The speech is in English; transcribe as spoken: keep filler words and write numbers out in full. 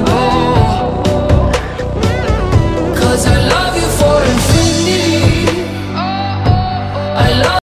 possible, 'cause I love you.